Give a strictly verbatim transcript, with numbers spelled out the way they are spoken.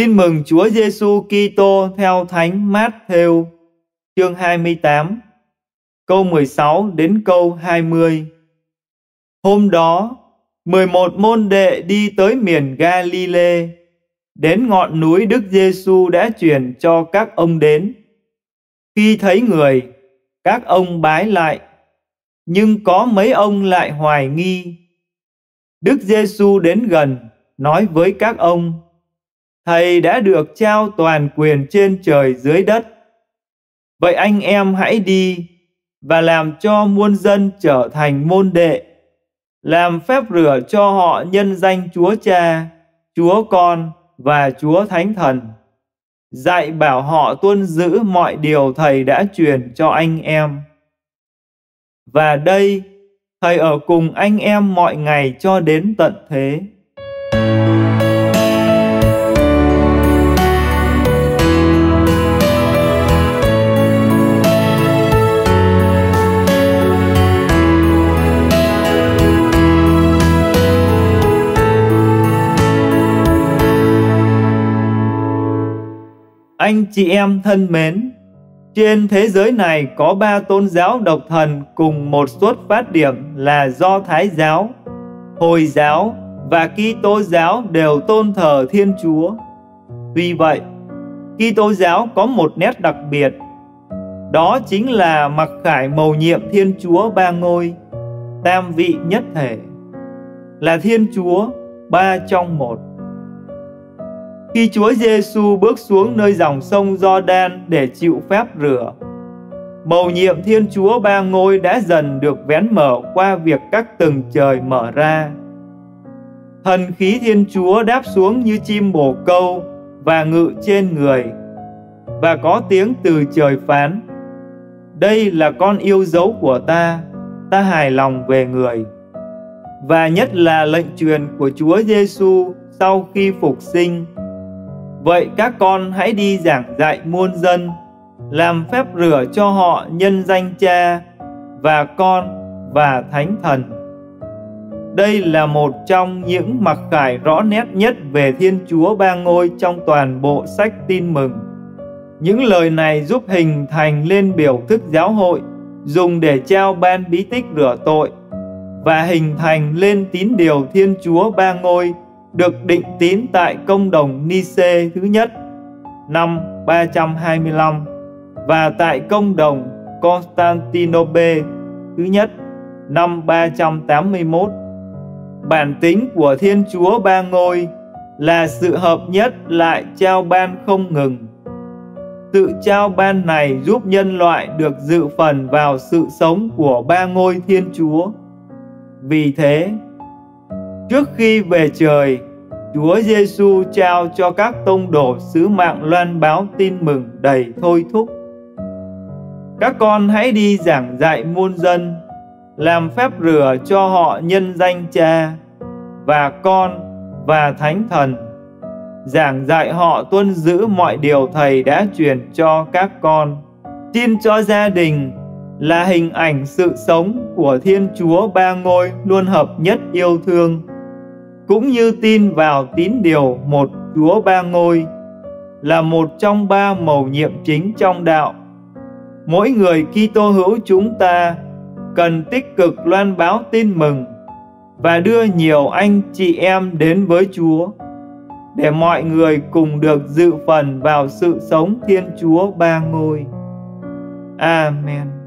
Tin mừng Chúa Giêsu Kitô theo Thánh Mátthêu, chương hai mươi tám, câu mười sáu đến câu hai mươi. Hôm đó, mười một môn đệ đi tới miền Ga-li-lê, đến ngọn núi Đức Giêsu đã truyền cho các ông đến. Khi thấy người, các ông bái lại, nhưng có mấy ông lại hoài nghi. Đức Giêsu đến gần, nói với các ông: Thầy đã được trao toàn quyền trên trời dưới đất. Vậy anh em hãy đi và làm cho muôn dân trở thành môn đệ, làm phép rửa cho họ nhân danh Chúa Cha, Chúa Con và Chúa Thánh Thần, dạy bảo họ tuân giữ mọi điều Thầy đã truyền cho anh em. Và đây, Thầy ở cùng anh em mọi ngày cho đến tận thế. Anh chị em thân mến, trên thế giới này có ba tôn giáo độc thần cùng một xuất phát điểm là Do Thái giáo, Hồi giáo và Kitô giáo đều tôn thờ Thiên Chúa. Tuy vậy, Kitô giáo có một nét đặc biệt, đó chính là mặc khải mầu nhiệm Thiên Chúa ba ngôi, tam vị nhất thể, là Thiên Chúa ba trong một. Khi Chúa Giêsu bước xuống nơi dòng sông Giođan để chịu phép rửa, mầu nhiệm Thiên Chúa ba ngôi đã dần được vén mở qua việc các tầng trời mở ra. Thần khí Thiên Chúa đáp xuống như chim bồ câu và ngự trên người, và có tiếng từ trời phán: Đây là con yêu dấu của ta, ta hài lòng về người. Và nhất là lệnh truyền của Chúa Giêsu sau khi phục sinh: Vậy các con hãy đi giảng dạy muôn dân, làm phép rửa cho họ nhân danh Cha và Con và Thánh Thần. Đây là một trong những mặc khải rõ nét nhất về Thiên Chúa ba ngôi trong toàn bộ sách Tin Mừng. Những lời này giúp hình thành lên biểu thức giáo hội dùng để trao ban bí tích rửa tội và hình thành lên tín điều Thiên Chúa ba ngôi được định tín tại công đồng Nice thứ nhất năm ba trăm hai mươi lăm và tại công đồng Constantinople thứ nhất năm ba trăm tám mươi mốt. Bản tính của Thiên Chúa ba ngôi là sự hợp nhất lại trao ban không ngừng. Sự trao ban này giúp nhân loại được dự phần vào sự sống của ba ngôi Thiên Chúa. Vì thế, trước khi về trời, Chúa Giêsu trao cho các tông đồ sứ mạng loan báo tin mừng đầy thôi thúc: Các con hãy đi giảng dạy muôn dân, làm phép rửa cho họ nhân danh Cha và Con và Thánh Thần, giảng dạy họ tuân giữ mọi điều Thầy đã truyền cho các con. Xin cho gia đình là hình ảnh sự sống của Thiên Chúa ba ngôi luôn hợp nhất yêu thương, cũng như tin vào tín điều một Chúa ba ngôi là một trong ba mầu nhiệm chính trong đạo. Mỗi người Kitô hữu chúng ta cần tích cực loan báo tin mừng và đưa nhiều anh chị em đến với Chúa để mọi người cùng được dự phần vào sự sống Thiên Chúa ba ngôi. Amen.